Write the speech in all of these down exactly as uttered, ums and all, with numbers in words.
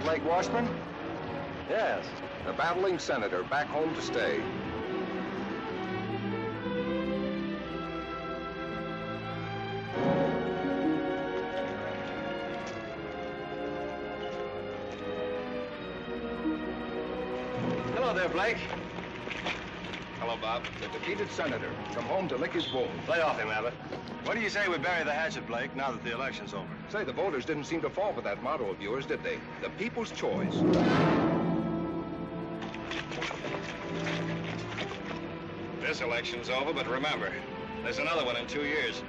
around Lake Washburn? Yes, a battling senator back home to stay. Hello there, Blake. Hello, Bob. The defeated senator come home to lick his wound. Play off him, Abbott. What do you say we bury the hatchet, Blake, now that the election's over? Say, the voters didn't seem to fall for that motto of yours, did they? The people's choice. This election's over, but remember, there's another one in two years.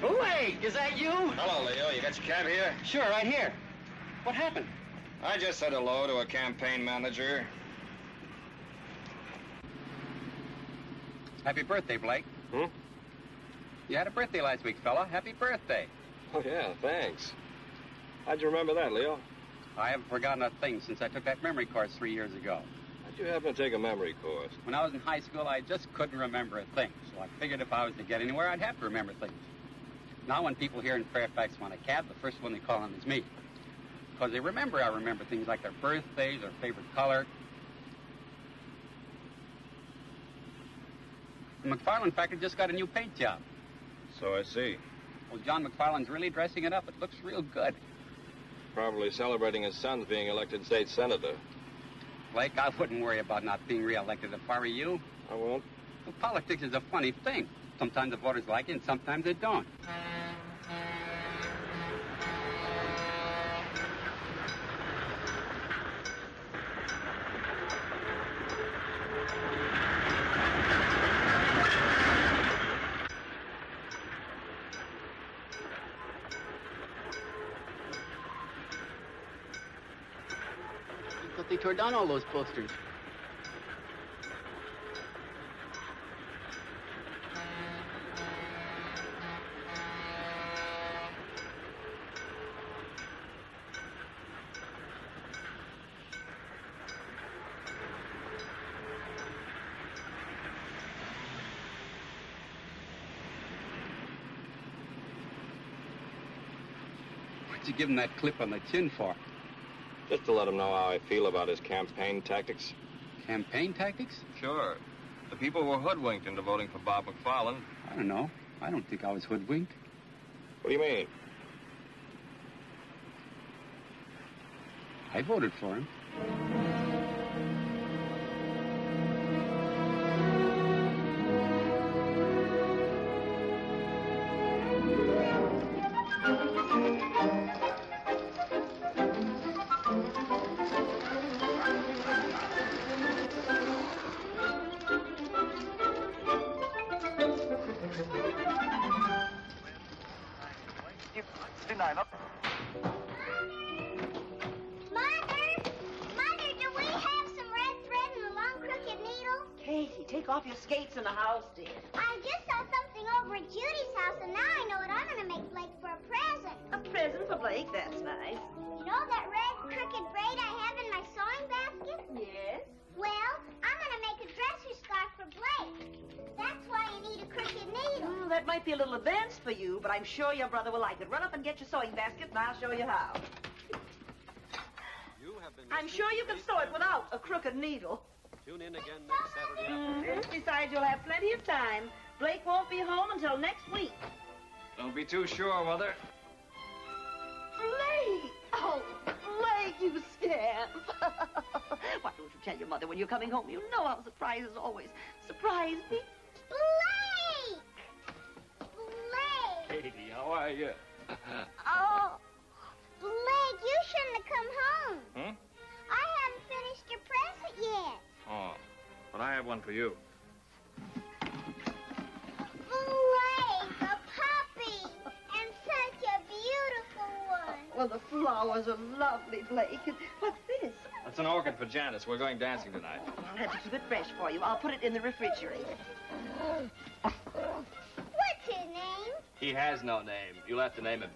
Blake, is that you? Hello, Leo. You got your cab here? Sure, right here. What happened? I just said hello to a campaign manager. Happy birthday, Blake. Hmm? You had a birthday last week, fella. Happy birthday. Oh, yeah, thanks. How'd you remember that, Leo? I haven't forgotten a thing since I took that memory course three years ago. How'd you happen to take a memory course? When I was in high school, I just couldn't remember a thing. So I figured if I was to get anywhere, I'd have to remember things. Now when people here in Fairfax want a cab, the first one they call on is me. Because they remember I remember things like their birthdays, their favorite color. The McFarland factory just got a new paint job. So I see. Well, John McFarland's really dressing it up. It looks real good. Probably celebrating his son's being elected state senator. Blake, I wouldn't worry about not being reelected if I were you. I won't. Well, politics is a funny thing. Sometimes the voters like it and sometimes they don't. Tore down all those posters. Why'd you give him that clip on the chin for? Just to let him know how I feel about his campaign tactics. Campaign tactics? Sure. The people were hoodwinked into voting for Bob McFarland. I don't know. I don't think I was hoodwinked. What do you mean? I voted for him. I'm sure your brother will like it. Run up and get your sewing basket, and I'll show you how. You have been I'm sure you can sew it without a crooked needle. Tune in again next Saturday afternoon. Mm-hmm. Besides, you'll have plenty of time. Blake won't be home until next week. Don't be too sure, Mother. Blake! Oh, Blake, you scamp. Why don't you tell your mother when you're coming home? You know how surprises always surprise me. Blake! Katie, how are you? Oh, Blake, you shouldn't have come home. Hmm? I haven't finished your present yet. Oh, but I have one for you. Blake, a puppy, and such a beautiful one. Oh, well, the flowers are lovely, Blake. What's this? That's an orchid for Janice. We're going dancing tonight. Oh, I'll have to keep it fresh for you. I'll put it in the refrigerator. What's his name? He has no name. You'll have to name him.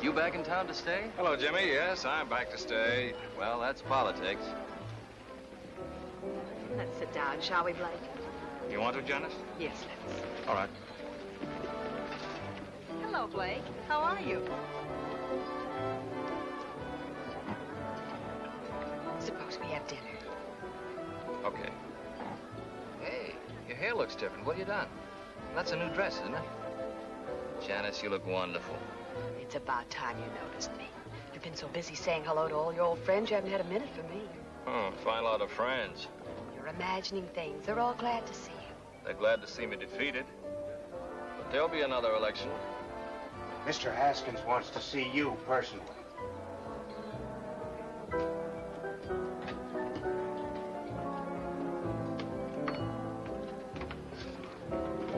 You back in town to stay? Hello, Jimmy. Yes, I'm back to stay. Well, that's politics. Let's sit down, shall we, Blake? You want to, Janice? Yes, let's. All right. Hello, Blake. How are you? Suppose we have dinner. Okay. Hey, your hair looks different. What have you done? That's a new dress, isn't it? Janice, you look wonderful. It's about time you noticed me. You've been so busy saying hello to all your old friends, you haven't had a minute for me. Oh, fine lot of friends. You're imagining things. They're all glad to see you. They're glad to see me defeated. But there'll be another election. Mister Haskins wants to see you personally.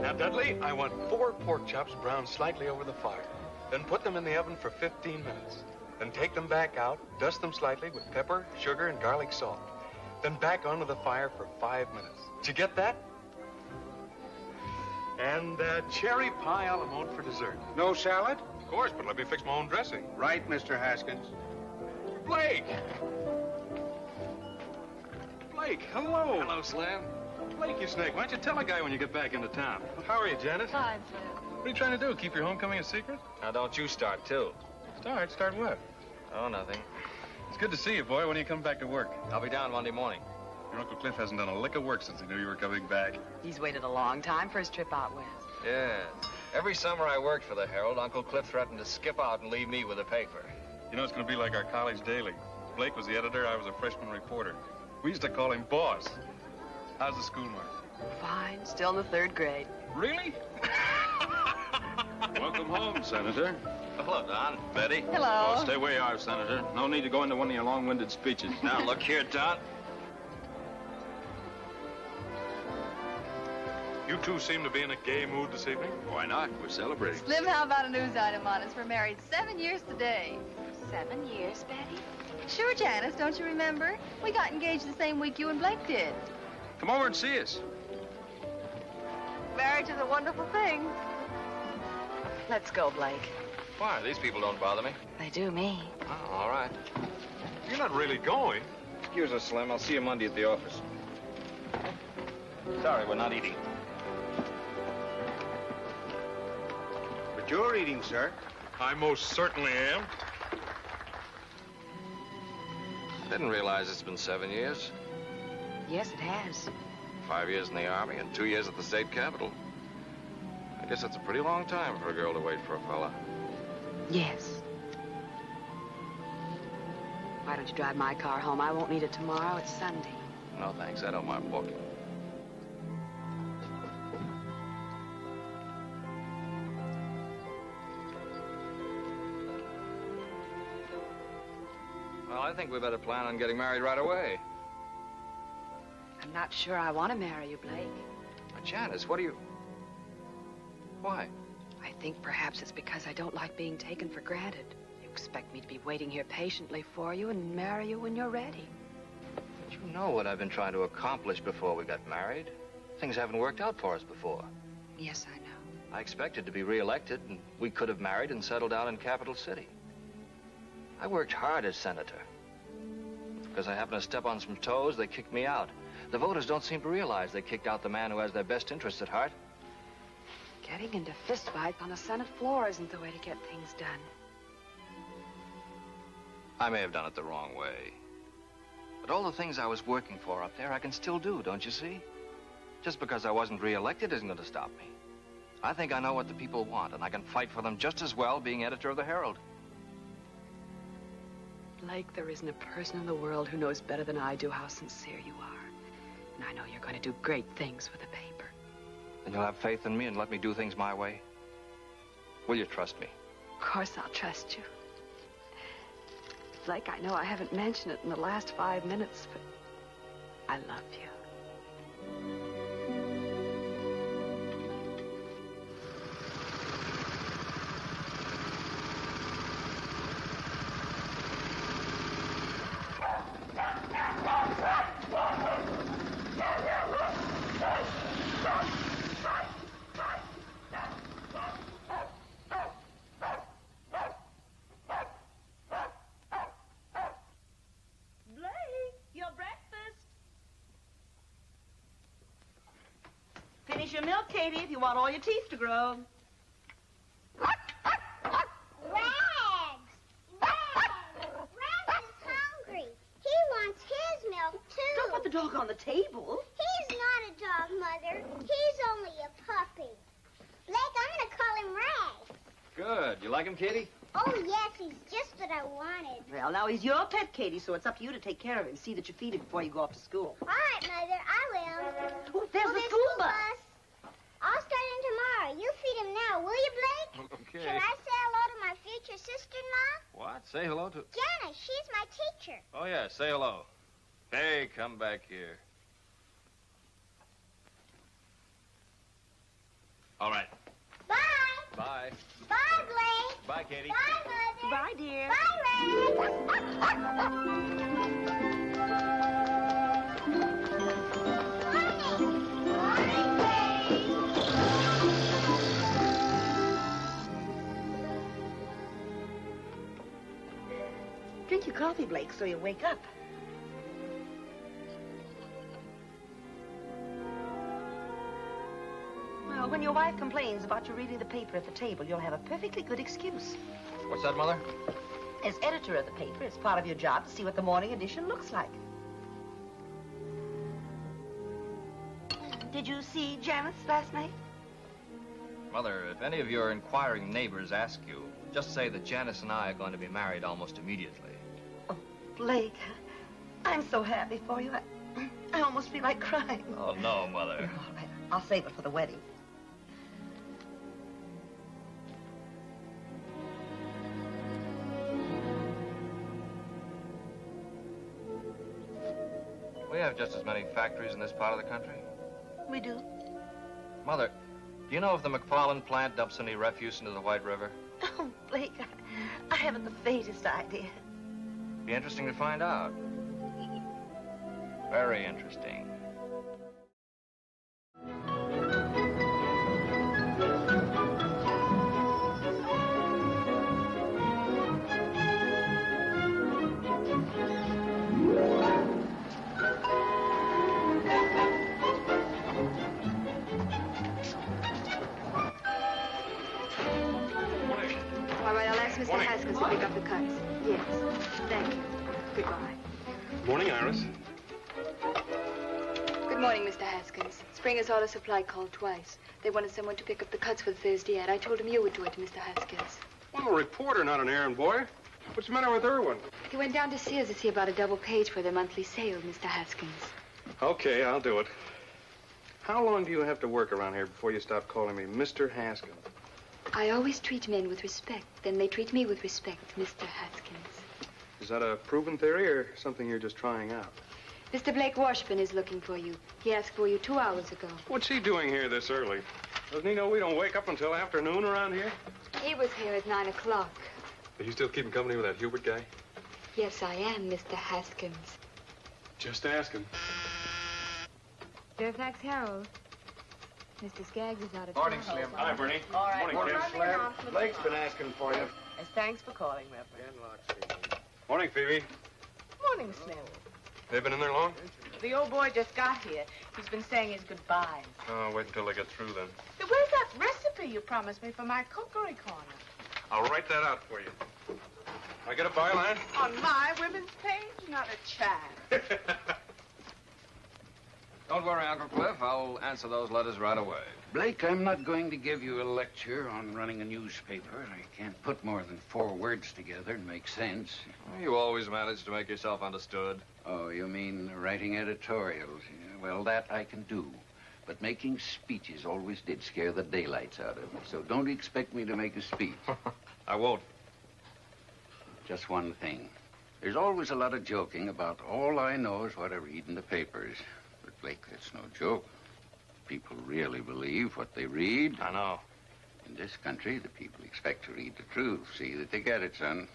Now, Dudley, I want four pork chops browned slightly over the fire. Then put them in the oven for fifteen minutes. Then take them back out, dust them slightly with pepper, sugar, and garlic salt. Then back onto the fire for five minutes. Did you get that? And uh, cherry pie a la mode for dessert. No salad? Of course, but let me fix my own dressing. Right, Mister Haskins. Blake! Blake, hello. Hello, Slim. Blake, you snake, why don't you tell a guy when you get back into town? How are you, Janice? Hi, Slim. What are you trying to do, keep your homecoming a secret? Now, don't you start, too. Start? Start what? Oh, nothing. It's good to see you, boy. When are you coming back to work? I'll be down Monday morning. Your Uncle Cliff hasn't done a lick of work since he knew you were coming back. He's waited a long time for his trip out west. Yeah. Every summer I worked for the Herald, Uncle Cliff threatened to skip out and leave me with the paper. You know, it's going to be like our college daily. Blake was the editor, I was a freshman reporter. We used to call him Boss. How's the schoolwork? Fine. Still in the third grade. Really? Welcome home, Senator. Hello, Don. Betty. Hello. Oh, stay where you are, Senator. No need to go into one of your long-winded speeches. Now, look here, Don. You two seem to be in a gay mood this evening. Why not? We're celebrating. Slim, how about a news item on us? We're married seven years today. Seven years, Betty? Sure, Janice. Don't you remember? We got engaged the same week you and Blake did. Come over and see us. Marriage is a wonderful thing. Let's go, Blake. Why? These people don't bother me. They do me. Oh, all right. You're not really going. Excuse us, Slim. I'll see you Monday at the office. Sorry, we're not eating. But you're eating, sir. I most certainly am. Didn't realize it's been seven years. Yes, it has. Five years in the Army and two years at the state capitol. I guess that's a pretty long time for a girl to wait for a fella. Yes. Why don't you drive my car home? I won't need it tomorrow. It's Sunday. No, thanks. I don't mind walking. Well, I think we better plan on getting married right away. I'm not sure I want to marry you, Blake. Now, Janice, what do you... Why? I think perhaps it's because I don't like being taken for granted. You expect me to be waiting here patiently for you and marry you when you're ready. But you know what I've been trying to accomplish before we got married. Things haven't worked out for us before. Yes, I know. I expected to be reelected, and we could have married and settled down in Capital City. I worked hard as senator. Because I happened to step on some toes, they kicked me out. The voters don't seem to realize they kicked out the man who has their best interests at heart. Getting into fistfights on the Senate floor isn't the way to get things done. I may have done it the wrong way. But all the things I was working for up there, I can still do, don't you see? Just because I wasn't re-elected isn't going to stop me. I think I know what the people want, and I can fight for them just as well being editor of the Herald. Blake, there isn't a person in the world who knows better than I do how sincere you are. And I know you're going to do great things with the paper. Then you'll have faith in me and let me do things my way? Will you trust me? Of course I'll trust you. Blake, I know I haven't mentioned it in the last five minutes, but I love you. finish your milk, Katie, if you want all your teeth to grow. Rags! Rags! Rags is hungry. He wants his milk, too. Don't put the dog on the table. He's not a dog, Mother. He's only a puppy. Blake, I'm going to call him Rags. Good. You like him, Katie? Oh, yes. He's just what I wanted. Well, now, he's your pet, Katie, so it's up to you to take care of him. See that you feed him before you go off to school. All right, Mother. I will. Oh, there's oh, the there's school bus. bus. I'll start him tomorrow. You feed him now, will you, Blake? Okay. Should I say hello to my future sister-in-law? What? Say hello to... Janice. She's my teacher. Oh, yeah. Say hello. Hey, come back here. All right. Bye. Bye. Bye, Blake. Bye, Katie. Bye, Mother. Bye, dear. Bye, Ray. Drink your coffee, Blake, so you wake up. Well, when your wife complains about you reading the paper at the table, you'll have a perfectly good excuse. What's that, Mother? As editor of the paper, it's part of your job to see what the morning edition looks like. Did you see Janice last night? Mother, if any of your inquiring neighbors ask you, just say that Janice and I are going to be married almost immediately. Oh, Blake, I'm so happy for you. I, I almost feel like crying. Oh, no, Mother. Oh, all right, I'll save it for the wedding. We have just as many factories in this part of the country. We do. Mother, do you know if the McFarland plant dumps any refuse into the White River? Oh, Blake, I, I haven't the faintest idea. Be interesting to find out. Very interesting. Auto Supply called twice. They wanted someone to pick up the cuts for the Thursday ad. I told him you would do it, Mister Haskins. I'm a reporter, not an errand boy. What's the matter with Irwin? He went down to Sears to see about a double page for their monthly sale, Mister Haskins. Okay, I'll do it. How long do you have to work around here before you stop calling me Mister Haskins? I always treat men with respect. Then they treat me with respect, Mister Haskins. Is that a proven theory or something you're just trying out? Mister Blake Washburn is looking for you. He asked for you two hours ago. What's he doing here this early? Doesn't he know we don't wake up until afternoon around here? He was here at nine o'clock. Are you still keeping company with that Hubert guy? Yes, I am, Mister Haskins. Just ask him. Fairfax Herald. Mister Skaggs is out of town. Morning, Slim. Hi, Bernie. All right. Morning, Morning Slim. Slim. Blake's been asking for you. Yes, thanks for calling, Reverend. Morning, Phoebe. Morning, Slim. They've been in there long? The old boy just got here. He's been saying his goodbyes. Oh, wait until they get through, then. Where's that recipe you promised me for my cookery corner? I'll write that out for you. I get a byline? On my women's page? Not a chance. Don't worry, Uncle Cliff. I'll answer those letters right away. Blake, I'm not going to give you a lecture on running a newspaper. I can't put more than four words together and make sense. Well, you always manage to make yourself understood. Oh, you mean writing editorials? Yeah, well, that I can do. But making speeches always did scare the daylights out of me. So don't expect me to make a speech. I won't. Just one thing. There's always a lot of joking about all I know is what I read in the papers. But, Blake, that's no joke. People really believe what they read. I know. In this country, the people expect to read the truth. See that they get it, son.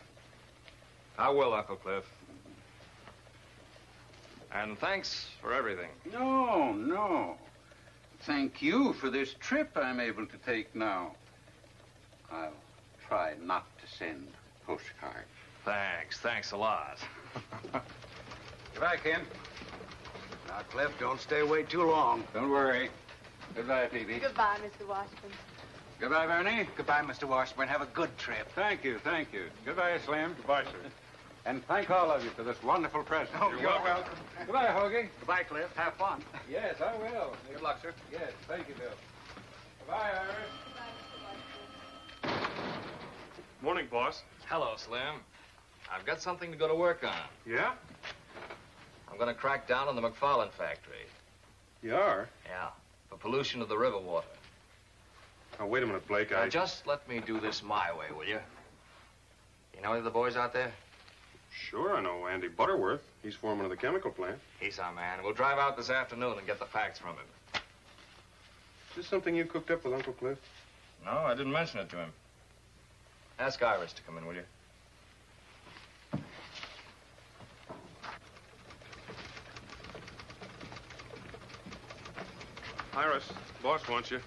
I will, Uncle Cliff. And thanks for everything. No, no. Thank you for this trip I'm able to take now. I'll try not to send postcards. Thanks. Thanks a lot. Goodbye, Ken. Now, Cliff, don't stay away too long. Don't worry. Goodbye, Phoebe. Goodbye, Mister Washburn. Goodbye, Bernie. Goodbye, Mister Washburn. Have a good trip. Thank you, thank you. Goodbye, Slim. Goodbye, sir. And thank all of you for this wonderful present. Oh, you're, you're welcome. welcome. Goodbye, Hoagie. Goodbye, Cliff. Have fun. Yes, I will. Good luck, sir. Yes, thank you, Bill. Goodbye, Iris. Goodbye, Mister Washburn. Morning, boss. Hello, Slim. I've got something to go to work on. Yeah? I'm going to crack down on the McFarland factory. You are? Yeah, for pollution of the river water. Now, wait a minute, Blake, now I... just let me do this my way, will you? You know any of the boys out there? Sure, I know Andy Butterworth. He's foreman of the chemical plant. He's our man. We'll drive out this afternoon and get the facts from him. Is this something you cooked up with Uncle Cliff? No, I didn't mention it to him. Ask Iris to come in, will you? Iris, the boss wants you.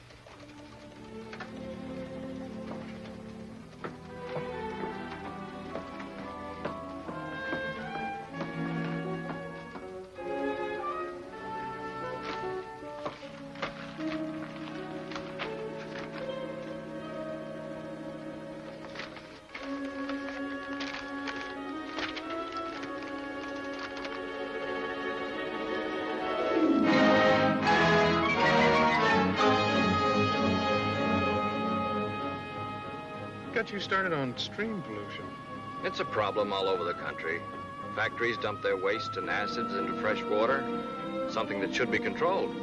You started on stream pollution. It's a problem all over the country. Factories dump their waste and acids into fresh water, something that should be controlled.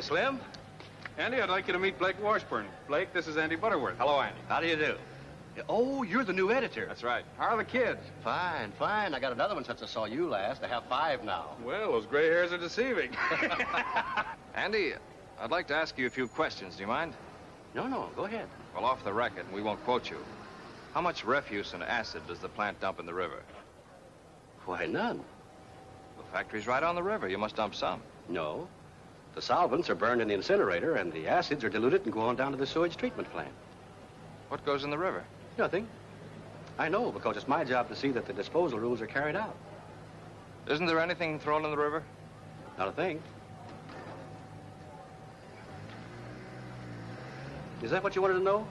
Slim? Andy, I'd like you to meet Blake Washburn. Blake, this is Andy Butterworth. Hello, Andy. How do you do? Oh, you're the new editor. That's right. How are the kids? Fine, fine. I got another one since I saw you last. I have five now. Well, those gray hairs are deceiving. Andy, I'd like to ask you a few questions. Do you mind? No, no. Go ahead. Well, off the record, and we won't quote you. How much refuse and acid does the plant dump in the river? Why, none. The factory's right on the river. You must dump some. No. The solvents are burned in the incinerator, and the acids are diluted and go on down to the sewage treatment plant. What goes in the river? Nothing. I know, because it's my job to see that the disposal rules are carried out. Isn't there anything thrown in the river? Not a thing. Is that what you wanted to know?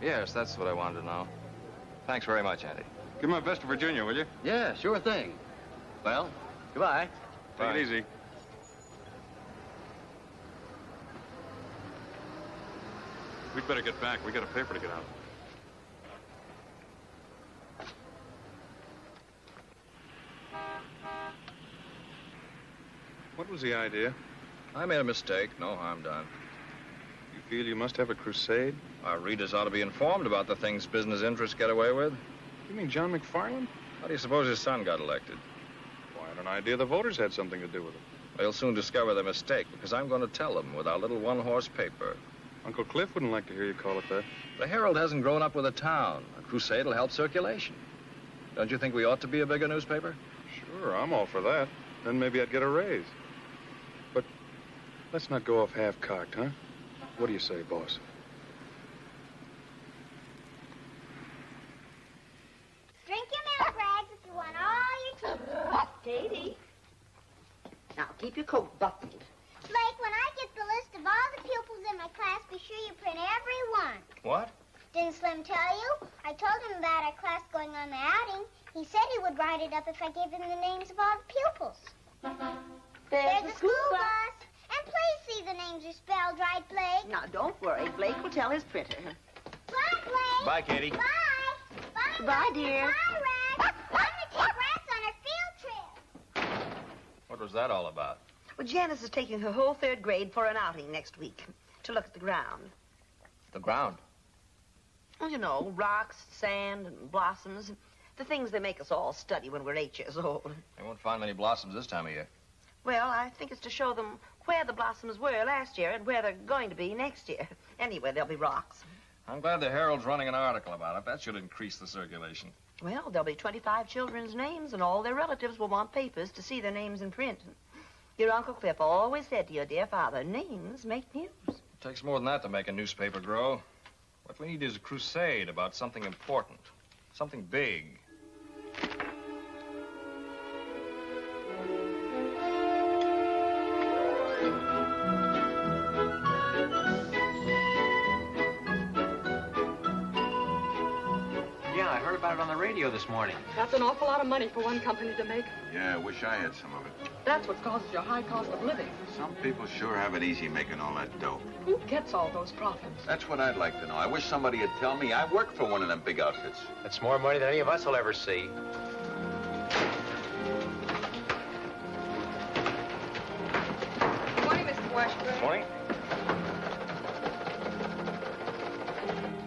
Yes, that's what I wanted to know. Thanks very much, Andy. Give my best to Virginia, will you? Yeah, sure thing. Well, goodbye. Take Bye. It easy. We'd better get back. We got a paper to get out. What was the idea? I made a mistake. No harm done. You feel you must have a crusade? Our readers ought to be informed about the things business interests get away with. You mean John McFarland? How do you suppose his son got elected? Well, I had an idea the voters had something to do with it. They'll soon discover their mistake, because I'm going to tell them with our little one-horse paper. Uncle Cliff wouldn't like to hear you call it that. The Herald hasn't grown up with a town. A crusade will help circulation. Don't you think we ought to be a bigger newspaper? Sure, I'm all for that. Then maybe I'd get a raise. But let's not go off half-cocked, huh? What do you say, boss? Drink your milk, Rags, if you want all your teeth. Katie. Now, keep your coat buttoned. Blake, when I get the list of all the pupils in my class, be sure you print every one. What? Didn't Slim tell you? I told him about our class going on the outing. He said he would write it up if I gave him the names of all the pupils. Mm-hmm. There's, There's a school, school bus. bus. And please see the names are spelled right, Blake. Now, don't worry. Blake will tell his printer. Bye, Blake. Bye, Katie. Bye. Bye, Bye dear. Bye, Rags. I'm going to take Rats on our field trip. What was that all about? Well, Janice is taking her whole third grade for an outing next week to look at the ground. The ground? Well, you know, rocks, sand, and blossoms. The things they make us all study when we're eight years old. They won't find many blossoms this time of year. Well, I think it's to show them where the blossoms were last year and where they're going to be next year. Anyway, there'll be rocks. I'm glad the Herald's running an article about it. That should increase the circulation. Well, there'll be twenty-five children's names, and all their relatives will want papers to see their names in print. Your Uncle Cliff always said to your dear father, names make news. It takes more than that to make a newspaper grow. What we need is a crusade about something important, something big. On the radio this morning. That's an awful lot of money for one company to make. Yeah, I wish I had some of it. That's what causes your high cost of living. Some people sure have it easy making all that dough. Who gets all those profits? That's what I'd like to know. I wish somebody would tell me. I work for one of them big outfits. That's more money than any of us will ever see. Good morning, Mister Washburn. Good morning.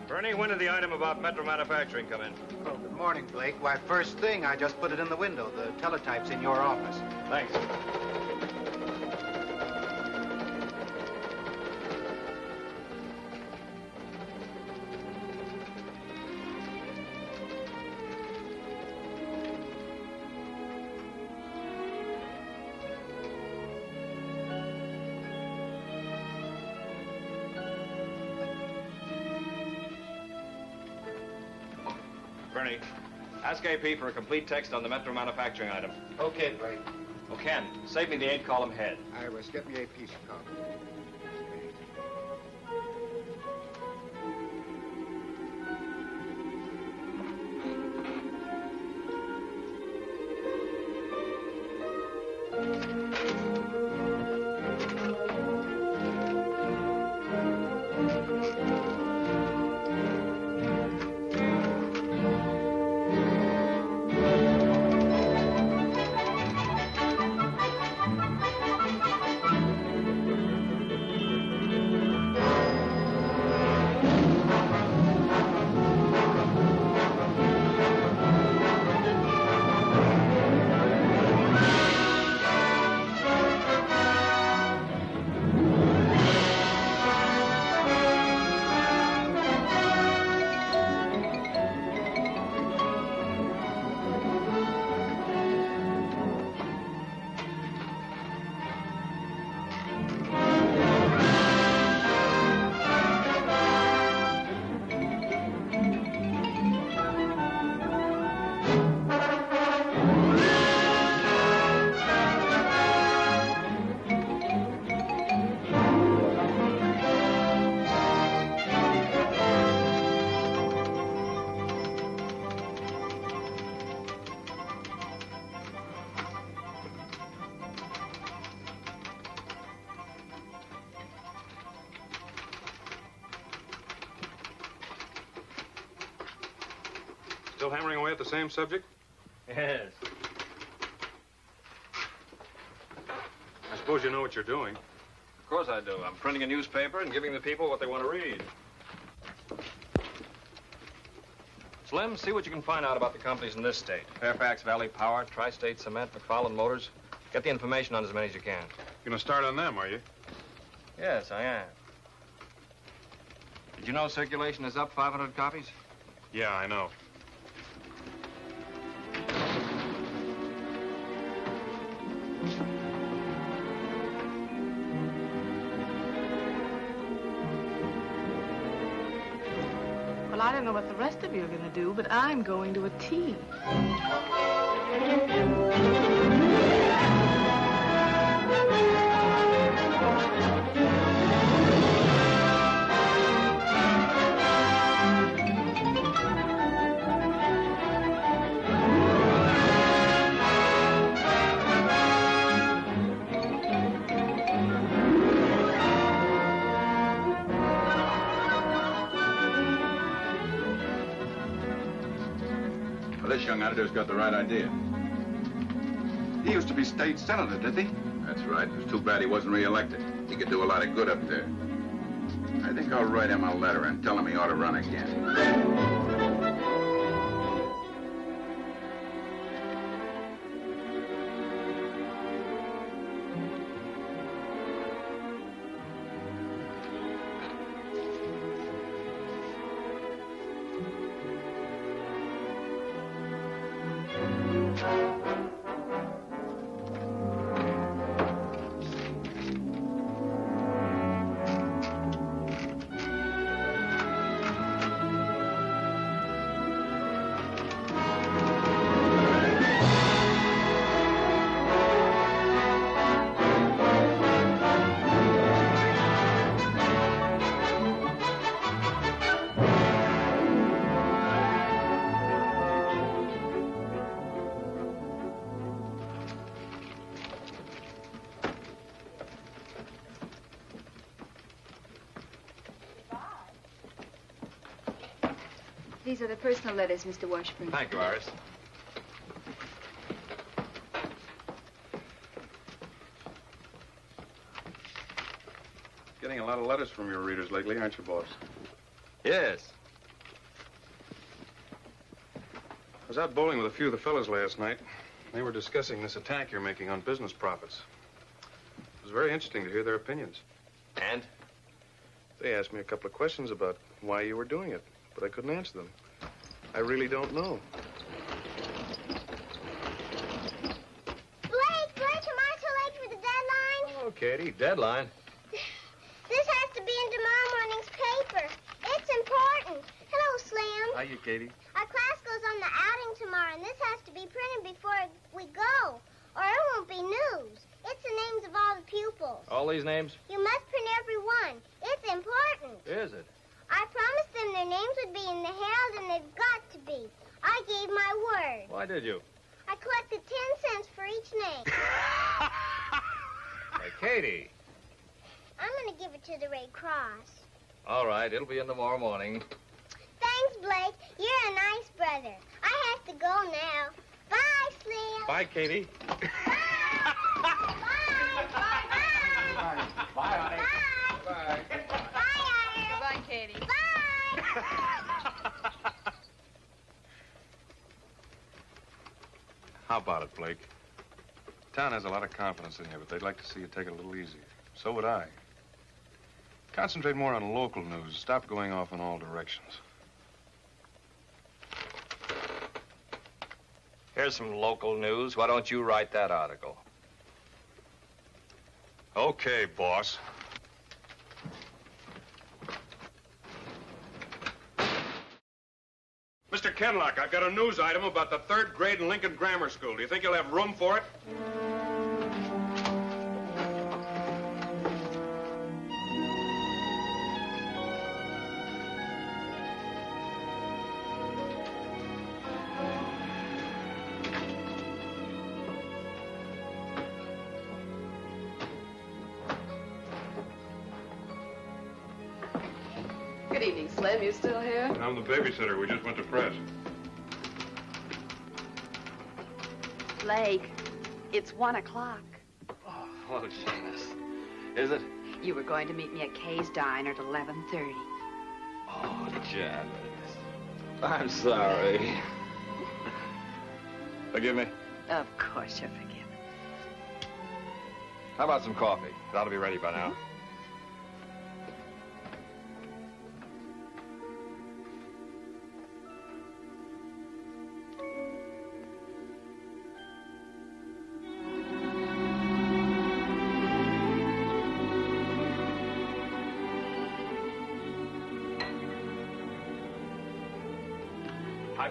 Bernie, when did the item about Metro Manufacturing come in? Well, good morning, Blake. Why, first thing, I just put it in the window. The teletype's in your office. Thanks. Bernie, ask A P for a complete text on the Metro Manufacturing item. Okay, Blake. Oh, Ken, save me the eight column head. I was get me A P's column. Still hammering away at the same subject? Yes. I suppose you know what you're doing. Of course I do. I'm printing a newspaper and giving the people what they want to read. Slim, see what you can find out about the companies in this state. Fairfax Valley Power, Tri-State Cement, McFarland Motors. Get the information on as many as you can. You're gonna start on them, are you? Yes, I am. Did you know circulation is up five hundred copies? Yeah, I know. I don't know what the rest of you are going to do, but I'm going to a tea. This young editor's got the right idea. He used to be state senator, did he? That's right. It was too bad he wasn't re-elected. He could do a lot of good up there. I think I'll write him a letter and tell him he ought to run again. These are the personal letters, Mister Washburn. Thank you, Iris. Getting a lot of letters from your readers lately, aren't you, boss? Yes. I was out bowling with a few of the fellas last night. They were discussing this attack you're making on business profits. It was very interesting to hear their opinions. And? They asked me a couple of questions about why you were doing it, but I couldn't answer them. I really don't know. Blake, Blake, am I too late for the deadline? Oh, Katie, deadline. This has to be in tomorrow morning's paper. It's important. Hello, Slim. Hiya, Katie. Our class goes on the outing tomorrow, and this has to be printed before we go, or it won't be news. It's the names of all the pupils. All these names? You must print every one. It's important. Is it? I promised them their names would be in the Herald, and they've got to be. I gave my word. Why did you? I collected ten cents for each name. Hey, Katie. I'm going to give it to the Red Cross. All right, it'll be in tomorrow morning. Thanks, Blake. You're a nice brother. I have to go now. Bye, Slim. Bye, Katie. Bye. Bye. Bye. Bye. Bye. Bye. Bye. Bye, Katie. Bye! How about it, Blake? The town has a lot of confidence in you, but they'd like to see you take it a little easier. So would I. Concentrate more on local news. Stop going off in all directions. Here's some local news. Why don't you write that article? Okay, boss. Mister Kenlock, I've got a news item about the third grade in Lincoln Grammar School. Do you think you'll have room for it? Good evening, Slim. You still here? I'm the babysitter. We just went to press. Blake, it's one o'clock. Oh, hello, Janice. Is it? You were going to meet me at Kay's Diner at eleven thirty. Oh, Janice. I'm sorry. Forgive me? Of course you're forgiven. How about some coffee? It ought to be ready by now. Mm-hmm.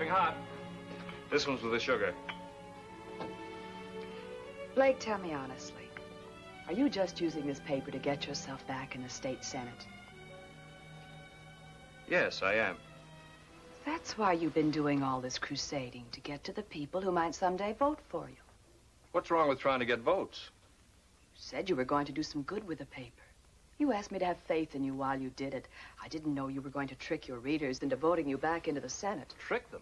Hot. This one's with the sugar. Blake, tell me honestly, are you just using this paper to get yourself back in the state senate? Yes, I am. That's why you've been doing all this crusading, to get to the people who might someday vote for you. What's wrong with trying to get votes? You said you were going to do some good with the paper. You asked me to have faith in you while you did it. I didn't know you were going to trick your readers into voting you back into the Senate. Trick them?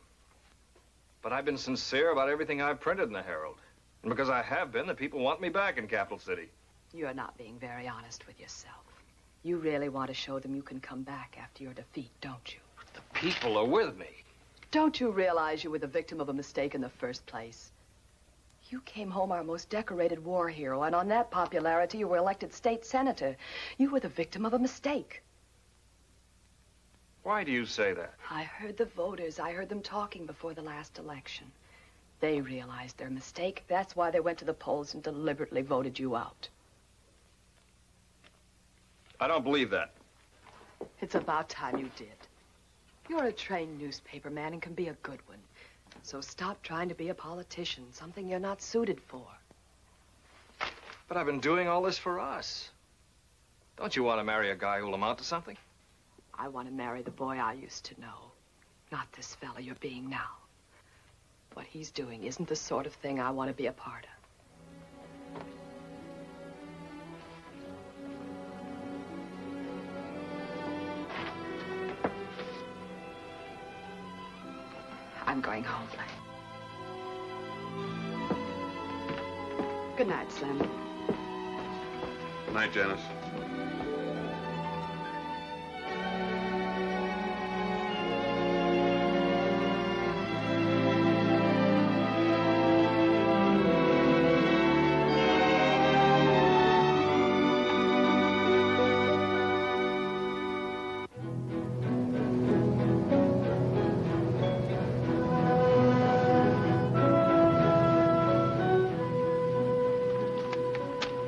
But I've been sincere about everything I've printed in the Herald. And because I have been, the people want me back in Capital City. You're not being very honest with yourself. You really want to show them you can come back after your defeat, don't you? But the people are with me. Don't you realize you were the victim of a mistake in the first place? You came home our most decorated war hero, and on that popularity, you were elected state senator. You were the victim of a mistake. Why do you say that? I heard the voters. I heard them talking before the last election. They realized their mistake. That's why they went to the polls and deliberately voted you out. I don't believe that. It's about time you did. You're a trained newspaper man and can be a good one. So stop trying to be a politician, something you're not suited for. But I've been doing all this for us. Don't you want to marry a guy who'll amount to something? I want to marry the boy I used to know, not this fella you're being now. What he's doing isn't the sort of thing I want to be a part of. I'm going home. Good night, Slim. Good night, Janice.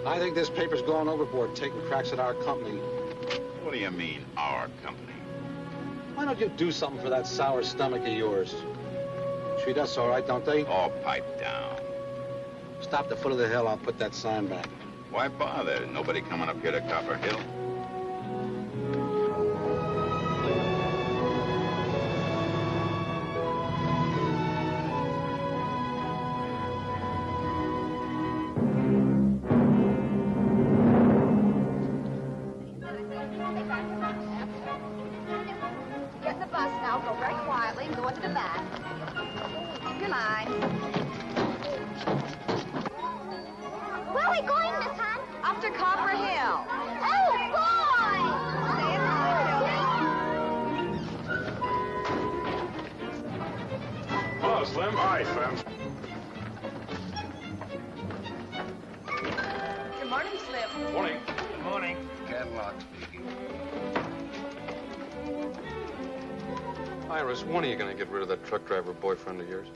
I think this paper's gone overboard, taking cracks at our company. What do you mean, our company? Why don't you do something for that sour stomach of yours? Treat us all right, don't they? All pipe down. Stop the foot of the hill, I'll put that sign back. Why bother? Nobody coming up here to Copper Hill. Truck driver boyfriend of yours?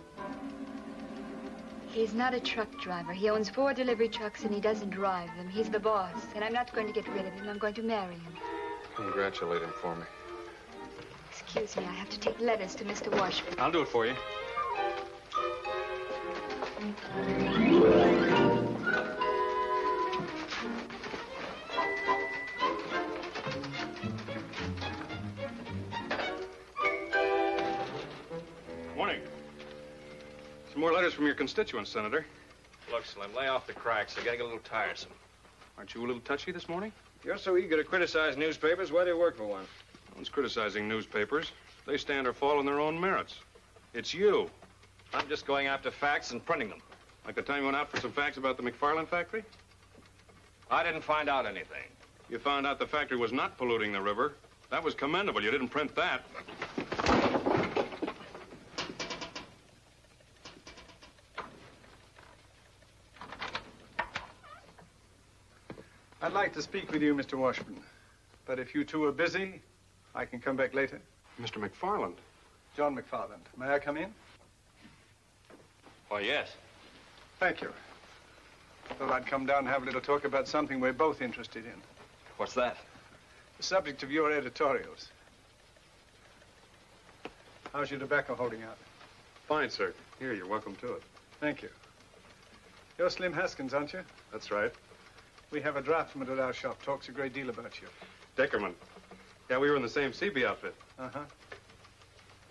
He's not a truck driver. He owns four delivery trucks and he doesn't drive them. He's the boss, and I'm not going to get rid of him. I'm going to marry him. Congratulate him for me. Excuse me, I have to take letters to Mister Washburn. I'll do it for you. More letters from your constituents, Senator. Look, Slim, lay off the cracks. They're getting a little tiresome. Aren't you a little touchy this morning? You're so eager to criticize newspapers. Why do you work for one? No one's criticizing newspapers. They stand or fall on their own merits. It's you. I'm just going after facts and printing them. Like the time you went out for some facts about the McFarland factory? I didn't find out anything. You found out the factory was not polluting the river. That was commendable. You didn't print that. I'd like to speak with you, Mister Washburn, but if you two are busy, I can come back later. Mister McFarland. John McFarland. May I come in? Why, yes. Thank you. Thought I'd come down and have a little talk about something we're both interested in. What's that? The subject of your editorials. How's your tobacco holding out? Fine, sir. Here, you're welcome to it. Thank you. You're Slim Haskins, aren't you? That's right. We have a draftsman at our shop. Talks a great deal about you. Deckerman. Yeah, we were in the same C B outfit. Uh-huh.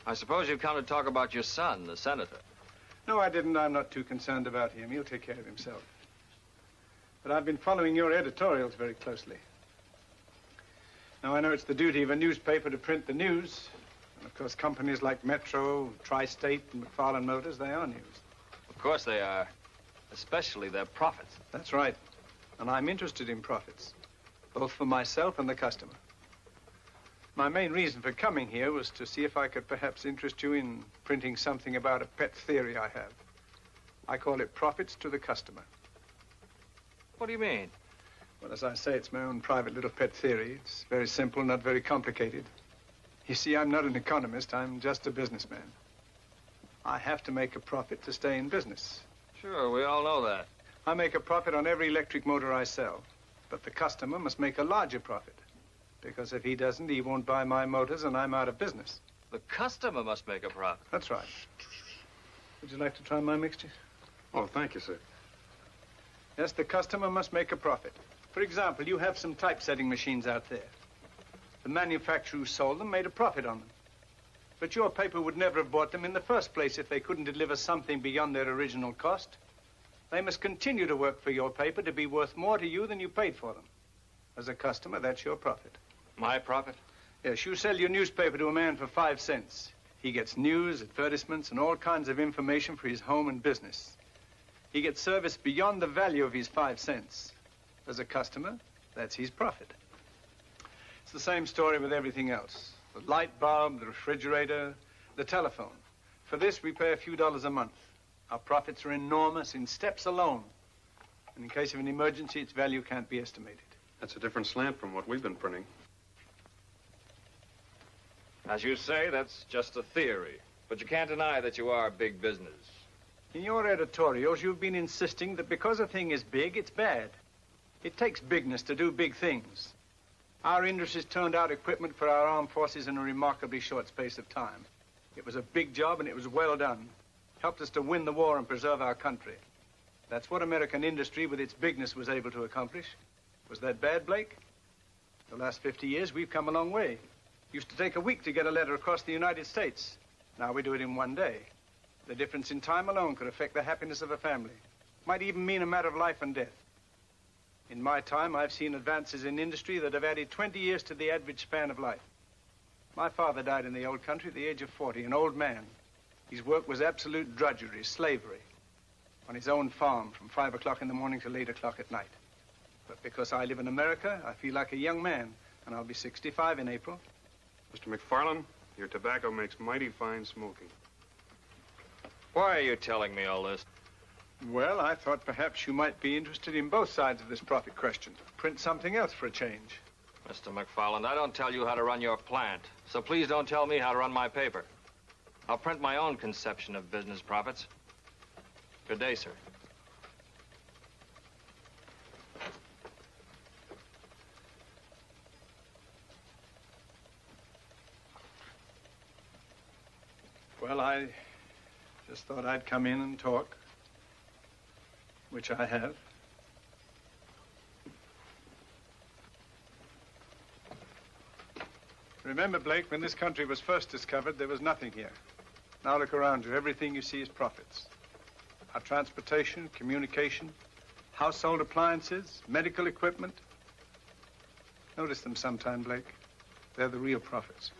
I suppose you've come to talk about your son, the senator. No, I didn't. I'm not too concerned about him. He'll take care of himself. But I've been following your editorials very closely. Now, I know it's the duty of a newspaper to print the news. And, of course, companies like Metro, Tri-State, and McFarland Motors, they are news. Of course they are. Especially their profits. That's right. And I'm interested in profits, both for myself and the customer. My main reason for coming here was to see if I could perhaps interest you in printing something about a pet theory I have. I call it Profits to the Customer. What do you mean? Well, as I say, it's my own private little pet theory. It's very simple, not very complicated. You see, I'm not an economist. I'm just a businessman. I have to make a profit to stay in business. Sure, we all know that. I make a profit on every electric motor I sell, but the customer must make a larger profit, because if he doesn't, he won't buy my motors and I'm out of business. The customer must make a profit. That's right. Would you like to try my mixture? Oh, thank you, sir. Yes, the customer must make a profit. For example, you have some typesetting machines out there. The manufacturer who sold them made a profit on them. But your paper would never have bought them in the first place if they couldn't deliver something beyond their original cost. They must continue to work for your paper to be worth more to you than you paid for them. As a customer, that's your profit. My profit? Yes, you sell your newspaper to a man for five cents. He gets news, advertisements, and all kinds of information for his home and business. He gets service beyond the value of his five cents. As a customer, that's his profit. It's the same story with everything else. The light bulb, the refrigerator, the telephone. For this, we pay a few dollars a month. Our profits are enormous in steps alone. And in case of an emergency, its value can't be estimated. That's a different slant from what we've been printing. As you say, that's just a theory. But you can't deny that you are big business. In your editorials, you've been insisting that because a thing is big, it's bad. It takes bigness to do big things. Our industries turned out equipment for our armed forces in a remarkably short space of time. It was a big job, and it was well done. Helped us to win the war and preserve our country. That's what American industry, with its bigness, was able to accomplish. Was that bad, Blake? The last fifty years, we've come a long way. Used to take a week to get a letter across the United States. Now we do it in one day. The difference in time alone could affect the happiness of a family. Might even mean a matter of life and death. In my time, I've seen advances in industry that have added twenty years to the average span of life. My father died in the old country at the age of forty, an old man. His work was absolute drudgery, slavery, on his own farm from five o'clock in the morning till eight o'clock at night. But because I live in America, I feel like a young man, and I'll be sixty-five in April. Mister McFarland, your tobacco makes mighty fine smoking. Why are you telling me all this? Well, I thought perhaps you might be interested in both sides of this profit question. Print something else for a change. Mister McFarland, I don't tell you how to run your plant, so please don't tell me how to run my paper. I'll print my own conception of business profits. Good day, sir. Well, I just thought I'd come in and talk, which I have. Remember, Blake, when this country was first discovered, there was nothing here. Now look around you. Everything you see is profits. Our transportation, communication, household appliances, medical equipment. Notice them sometime, Blake. They're the real profits.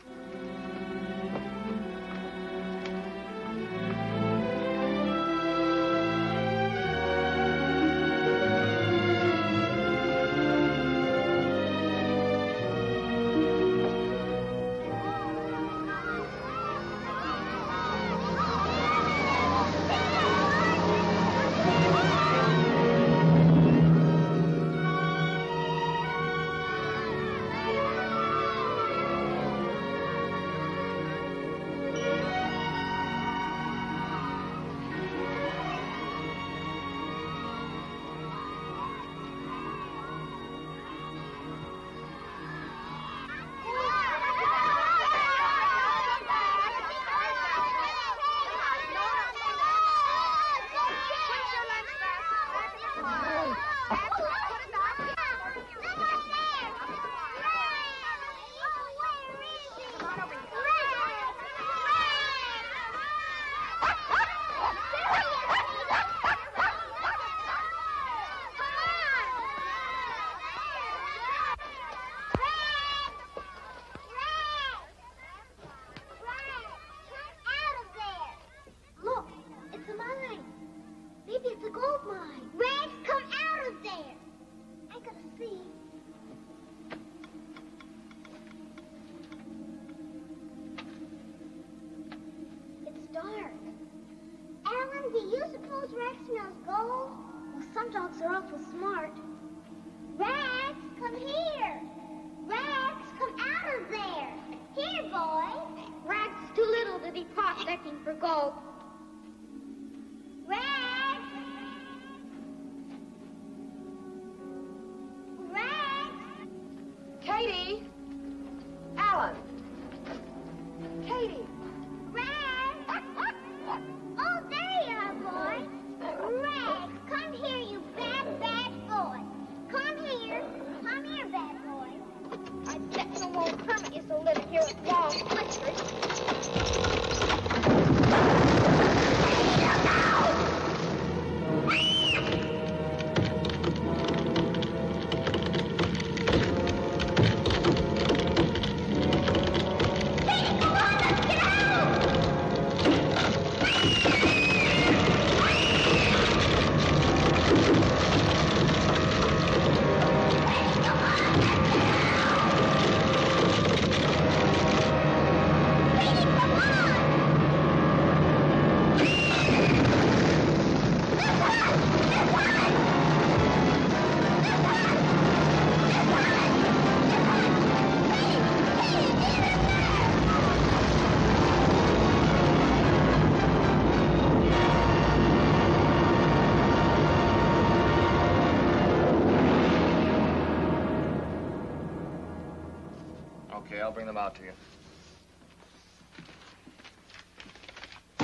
Okay, I'll bring them out to you.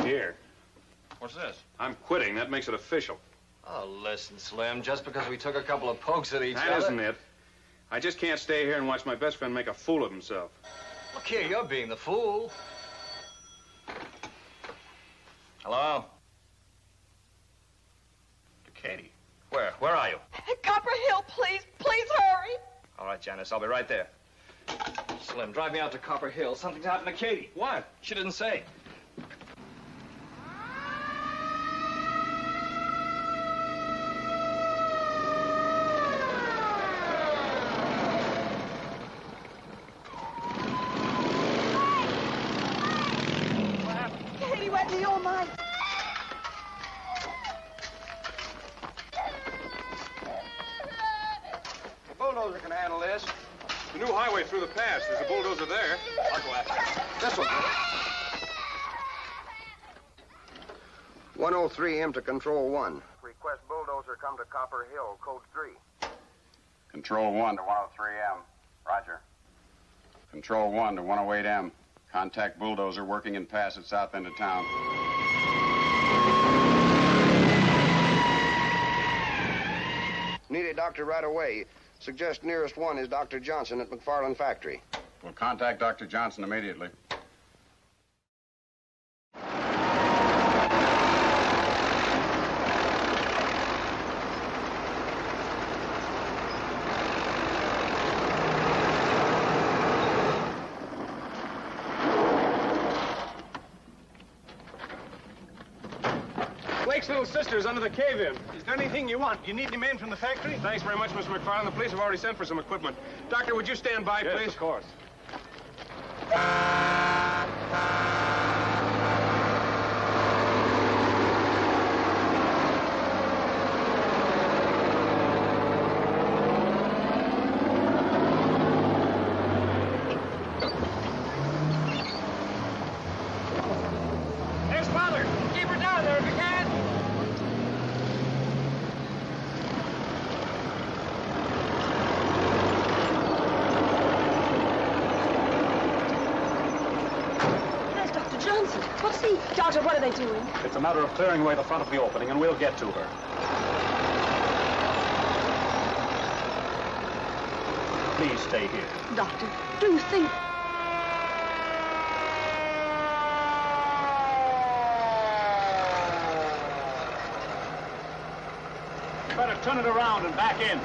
Here. What's this? I'm quitting. That makes it official. Oh, listen, Slim, just because we took a couple of pokes at each other... That isn't it. I just can't stay here and watch my best friend make a fool of himself. Look here, you're being the fool. Hello? To Katie. Where? Where are you? Copper Hill, please. Please hurry. All right, Janice, I'll be right there. Slim, drive me out to Copper Hill. Something's happened to Katie. What? She didn't say. one oh three M to Control one. Request bulldozer come to Copper Hill, Code three. Control one to one oh three M. Roger. Control one to one oh eight M. Contact bulldozer working in pass at south end of town. Need a doctor right away. Suggest nearest one is Doctor Johnson at McFarland Factory. We'll contact Doctor Johnson immediately. Sisters under the cave-in. Is there anything you want? You need any men from the factory? Thanks very much, Mister McFarland. The police have already sent for some equipment. Doctor, would you stand by, yes, please? Yes, of course. Doing? It's a matter of clearing away the front of the opening, and we'll get to her. Please stay here. Doctor, do you think... You better turn it around and back in.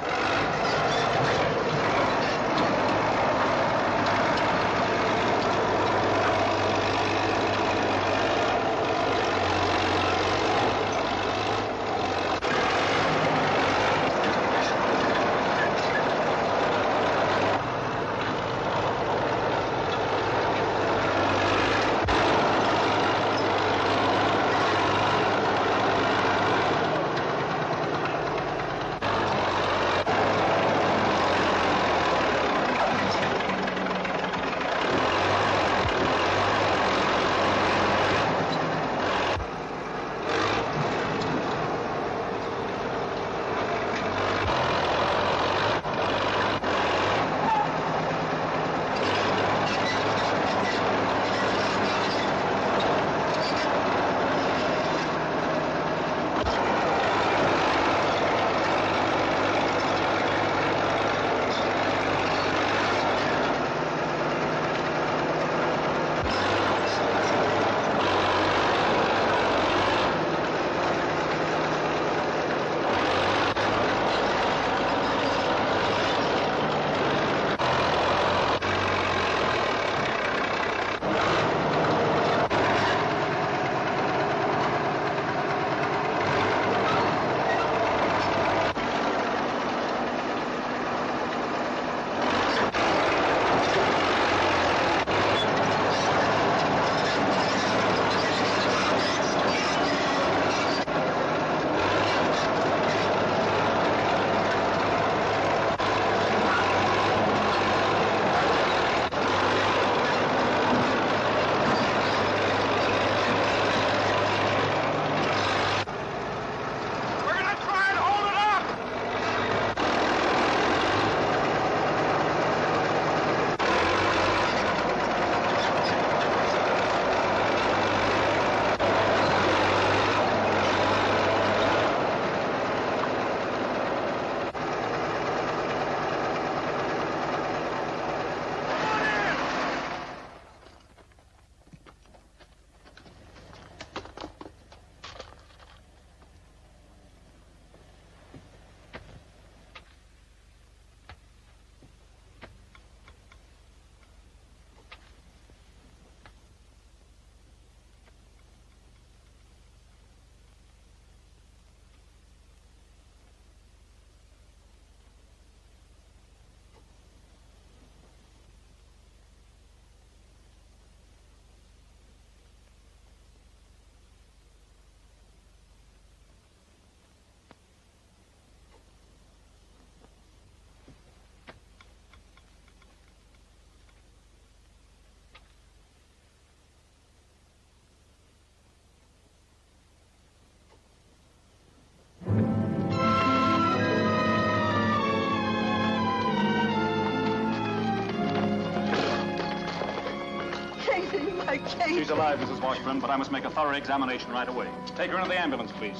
Kay. She's alive, Missus Washburn, but I must make a thorough examination right away. Take her into the ambulance, please.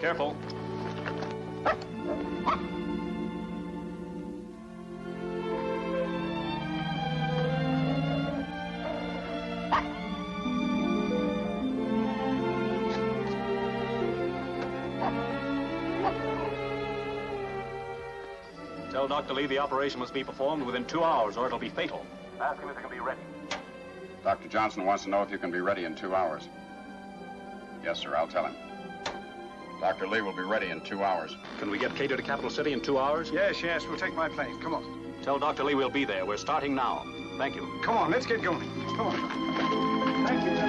Careful. Tell Doctor Lee the operation must be performed within two hours or it'll be fatal. Ask him if he can be ready. Doctor Johnson wants to know if you can be ready in two hours. Yes, sir, I'll tell him. Doctor Lee will be ready in two hours. Can we get Cato to Capital City in two hours? Yes, yes, we'll take my plane. Come on. Tell Doctor Lee we'll be there. We're starting now. Thank you. Come on, let's get going. Come on. Thank you, Doctor. Thank you, Doctor.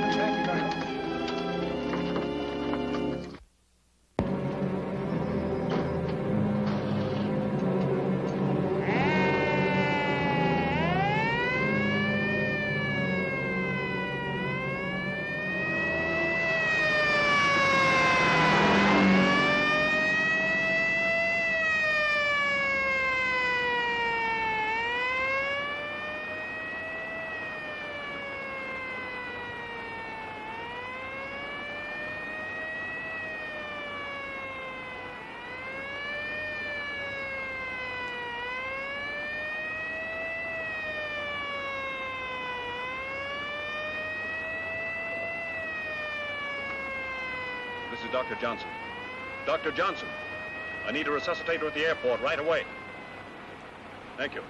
Doctor Johnson. Doctor Johnson, I need a resuscitator at the airport right away. Thank you. Thank you.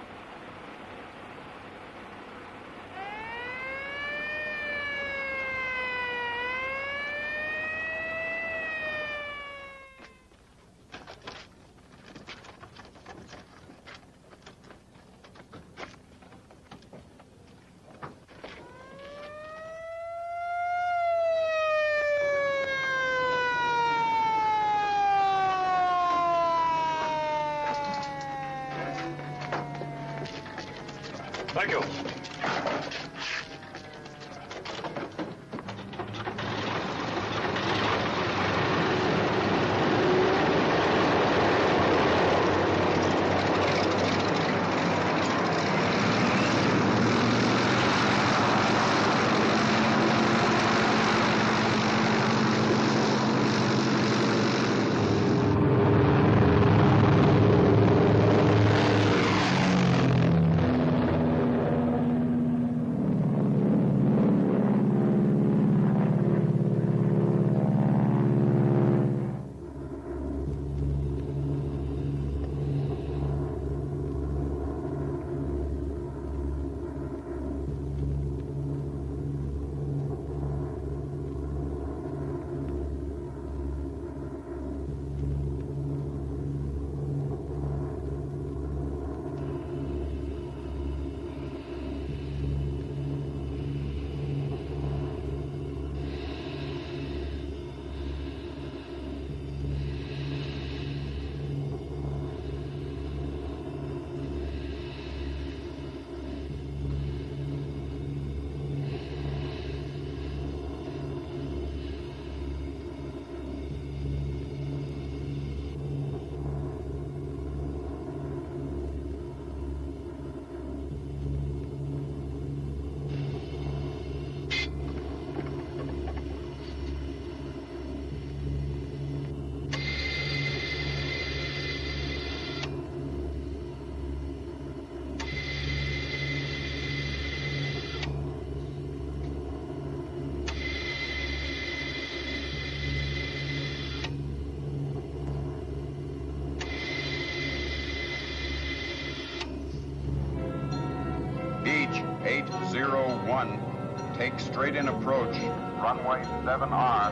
Take straight in approach, runway seven R,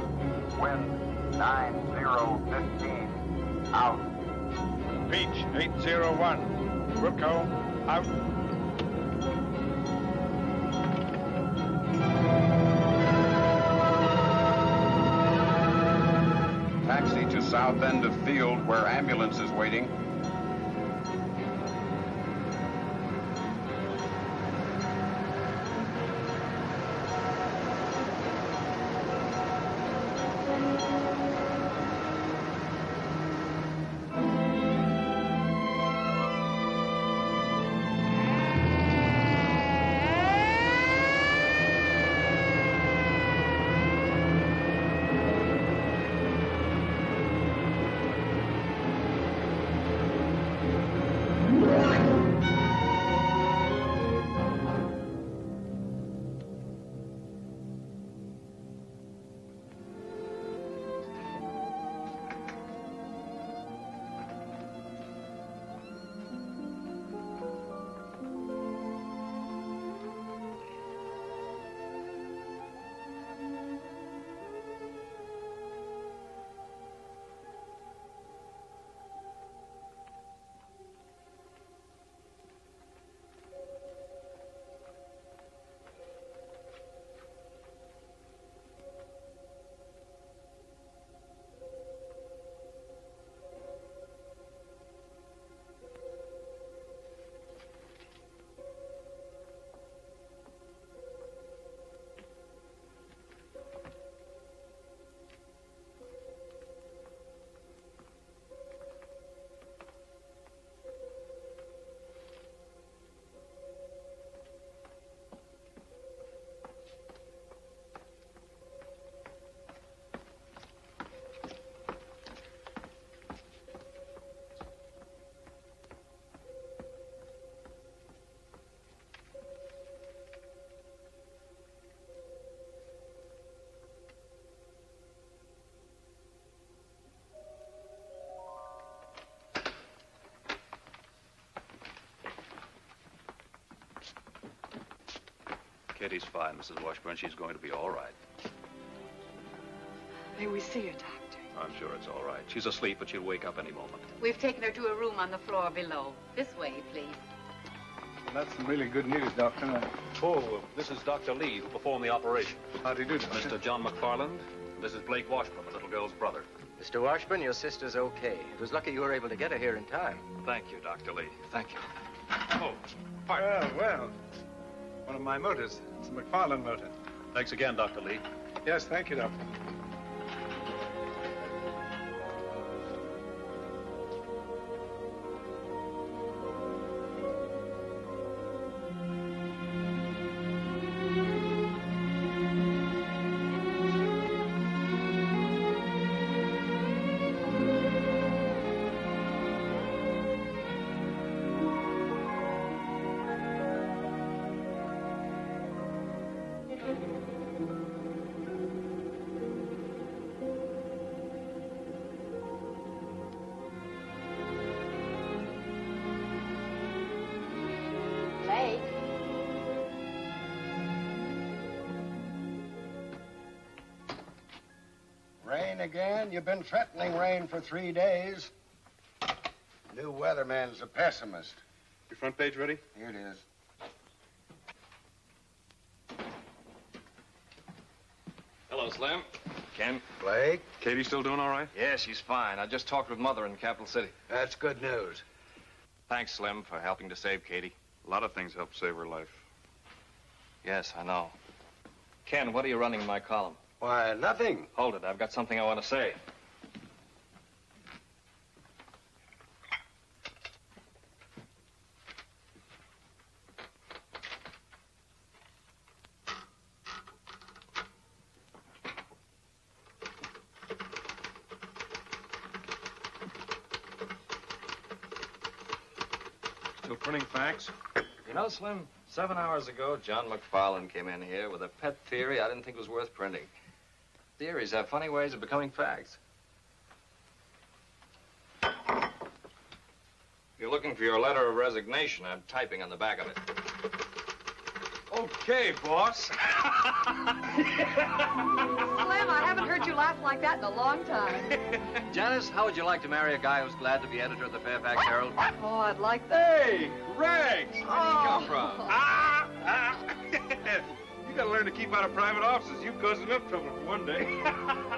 wind nine zero fifteen, out. Beach eight zero one, Ripco, out. Taxi to south end of field where ambulance is waiting. Kitty's fine, Missus Washburn. She's going to be all right. May we see her, Doctor? I'm sure it's all right. She's asleep, but she'll wake up any moment. We've taken her to a room on the floor below. This way, please. Well, that's some really good news, Doctor. Oh, this is Doctor Lee, who performed the operation. How do you do, Doctor? Mister John McFarland. This is Blake Washburn, the little girl's brother. Mister Washburn, your sister's okay. It was lucky you were able to get her here in time. Thank you, Doctor Lee. Thank you. Oh, pardon. Well, well. One of my motors. It's a McFarland motor. Thanks again, Doctor Lee. Yes, thank you, Doctor. Again, you've been threatening rain for three days. New weatherman's a pessimist. Your front page ready? Here it is. Hello, Slim. Ken. Blake. Katie still doing all right? Yeah, she's fine. I just talked with Mother in Capital City. That's good news. Thanks, Slim, for helping to save Katie. A lot of things helped save her life. Yes, I know. Ken, what are you running in my column? Why, nothing. Hold it. I've got something I want to say. Still printing facts? You know, Slim, seven hours ago, John McFarland came in here with a pet theory I didn't think was worth printing. Theories have funny ways of becoming facts. If you're looking for your letter of resignation, I'm typing on the back of it. Okay, boss. Slim, I haven't heard you laugh like that in a long time. Janice, how would you like to marry a guy who's glad to be editor of the Fairfax Herald? Oh, I'd like that. Hey, Rags! Where did oh. you come from? Ah, ah. You gotta learn to keep out of private offices. You caused enough trouble for one day.